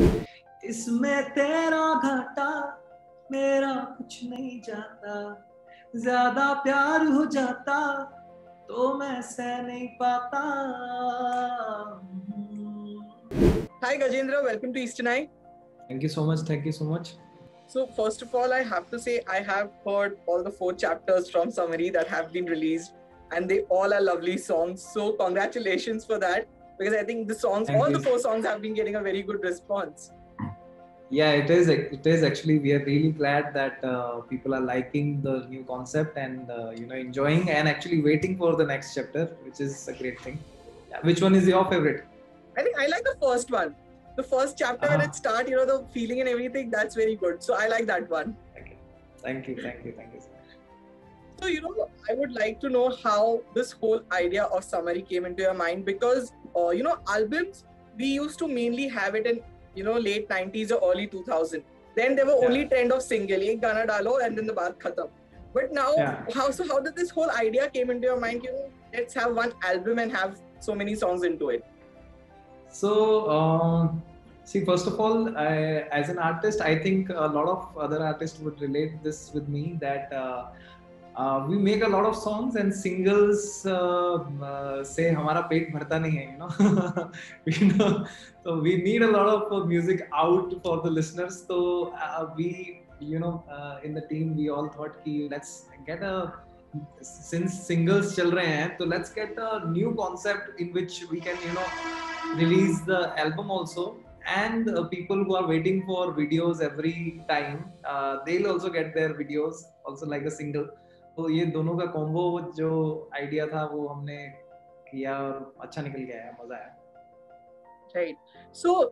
इसमें तेरा घाटा मेरा कुछ नहीं जाता, ज्यादा प्यार हो जाता तो मैं सह नहीं पाता। Hi Gajendra, welcome to EasternEye. Thank you so much. Thank you so much. So first of all, I have to say I have heard all the 4 chapters from Summary that have been released, and they all are lovely songs. So congratulations for that, because I think the songs, all the 4 songs, have been getting a very good response. Yeah, it is actually, we are really glad that people are liking the new concept and enjoying and actually waiting for the next chapter, which is a great thing. Yeah. Which one is your favorite? I think I like the first one. The first chapter at its start, the feeling and everything, that's very good. So I like that one. Okay. Thank you so much. So I would like to know how this whole idea of Summary came into your mind, because albums, we used to mainly have it in late 90s or early 2000. Then there were only trend of single, ek gana dalo and then the baat khatam. But now, how did this whole idea came into your mind? Let's have one album and have so many songs into it. So see, first of all, as an artist, I think a lot of other artists would relate this with me, that we make a lot of songs and singles say हमारा पेट भरता नहीं है, So we need a lot of music out for the listeners. So we, in the team, we all thought कि let's get a, since singles चल रहे हैं, so let's get a new concept in which we can release the album also, and people who are waiting for videos every time, they'll also get their videos also like a single. तो ये दोनों का combo जो idea था वो हमने किया और अच्छा निकल गया है, मजा आया. Right. So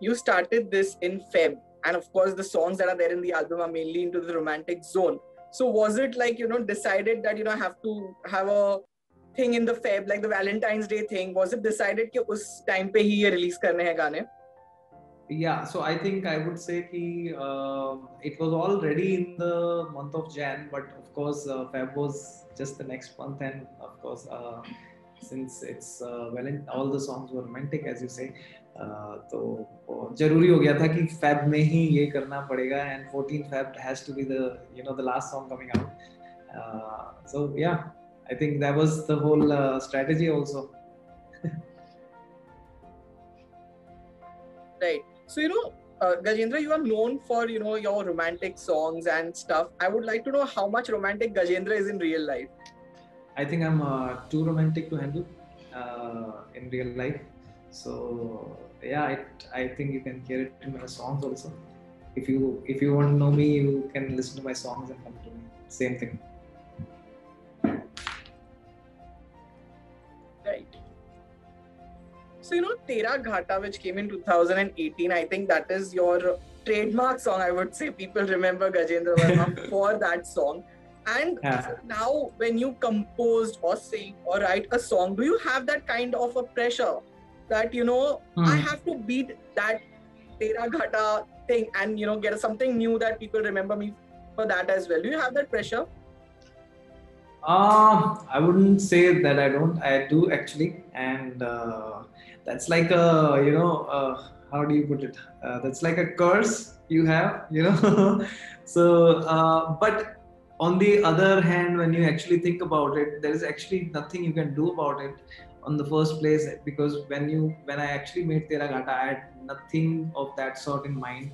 you started this in Feb, and of course the songs that are there in the album are mainly into the romantic zone. So was it like decided that I have to have a thing in the Feb, like the Valentine's Day thing? Was it decided कि उस time पे ही ये release करने हैं गाने? Yeah, so I think I would say ki it was already in the month of Jan, but of course Feb was just the next month, and of course since it's all the songs were romantic, as you say, so जरूरी हो गया था कि Feb में ही ये करना पड़ेगा, and 14th Feb has to be the the last song coming out. So yeah, I think that was the whole strategy also. Right. So Gajendra, you are known for your romantic songs and stuff. I would like to know how much romantic Gajendra is in real life. I think I'm too romantic to handle in real life. So yeah, I think you can hear it in my songs also. If you want to know me, you can listen to my songs and come to me. Same thing. So Tera Ghata, which came in 2018, I think that is your trademark song. I would say people remember Gajendra Verma for that song. And so now, when you compose or sing or write a song, do you have that kind of a pressure that I have to beat that Tera Ghata thing and get something new that people remember me for that as well? Do you have that pressure? I wouldn't say that I don't. I do actually, and that's like a how do you put it? That's like a curse you have, So, but on the other hand, when you actually think about it, there is actually nothing you can do about it on the first place, because when I actually made Tera Ghata, I had nothing of that sort in mind,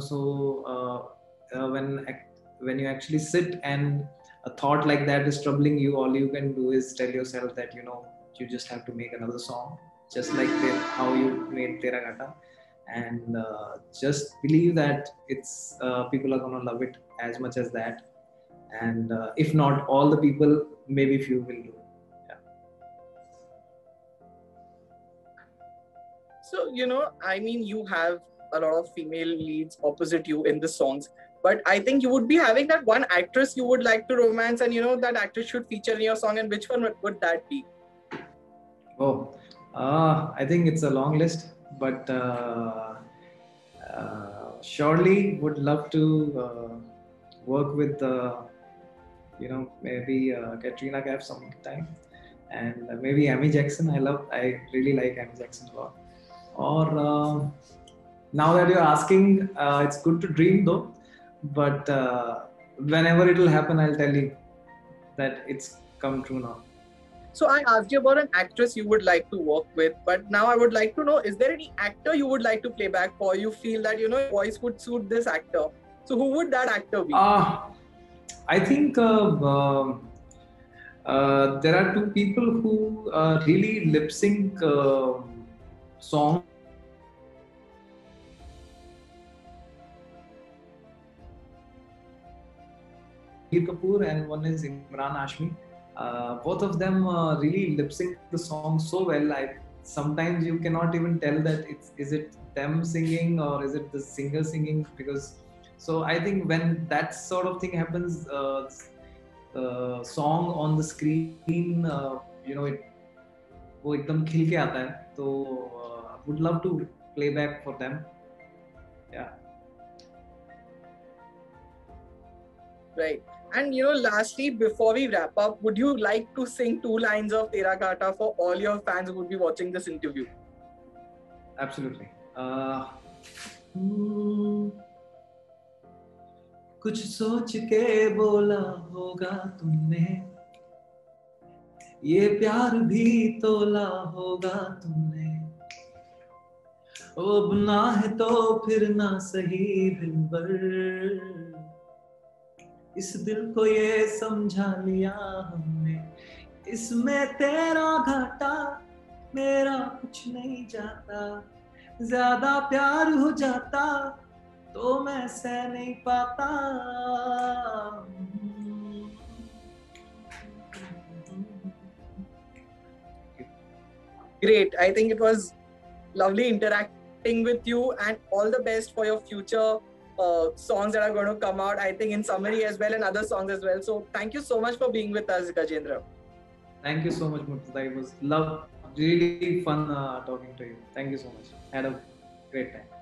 So when you actually sit and a thought like that is troubling you, all you can do is tell yourself that you just have to make another song, just like how you made Tera Ghata, and just believe that it's people are gonna love it as much as that, and if not all the people, maybe few will do. So I mean, you have a lot of female leads opposite you in the songs. But I think you would be having that one actress you would like to romance, and that actress should feature in your song. And which one would that be? Oh, I think it's a long list, but surely would love to work with, maybe Katrina Kaif sometime, and maybe Amy Jackson. I really like Amy Jackson a lot. Or now that you're asking, it's good to dream though, but whenever it will happen, I'll tell you that it's come true now. So I asked you about an actress you would like to work with, but now I would like to know, is there any actor you would like to play back for? You feel that, you know, your voice would suit this actor. So who would that actor be? I think there are two people who really lip sync songs. Kapoor and one is Imran Hashmi. Both of them really lip sync the song so well. Sometimes you cannot even tell that is it them singing or is it the singer singing, because so I think when that sort of thing happens, song on the screen, you know, वो एकदम खिल के आता है. तो would love to play back for them. Yeah. Right. And you know, lastly, before we wrap up, would you like to sing two lines of Tera Ghata for all your fans who would be watching this interview? Absolutely. कुछ सोच के बोला होगा तुमने, ये प्यार भी तोला होगा तुमने, अब ना है तो फिर ना सही दिल पर, इस दिल को ये समझा लिया हमने, इसमें तेरा घाटा मेरा कुछ नहीं जाता, ज्यादा प्यार हो जाता तो मैं सह नहीं पाता. Great, I think it was lovely interacting with you, and all the best for your future songs that are going to come out, I think in Summary as well and other songs as well. So thank you so much for being with us, Gajendra. Thank you so much, Murtada. It was really fun talking to you. Thank you so much. Had a great time.